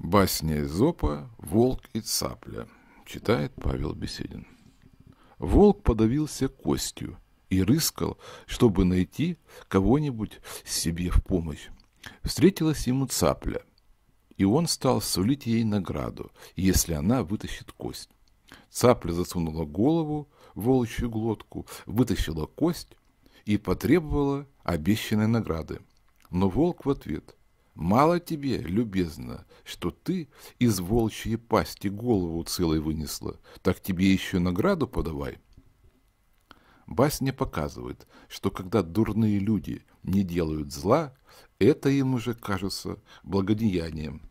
Басня Эзопа «Волк и Цапля», читает Павел Беседин. Волк подавился костью и рыскал, чтобы найти кого-нибудь себе в помощь. Встретилась ему цапля, и он стал сулить ей награду, если она вытащит кость. Цапля засунула голову в волчью глотку, вытащила кость и потребовала обещанной награды. Но волк в ответ: «Мало тебе, любезно, что ты из волчьей пасти голову целой вынесла, так тебе еще награду подавай». Басня показывает, что когда дурные люди не делают зла, это им уже кажется благодеянием.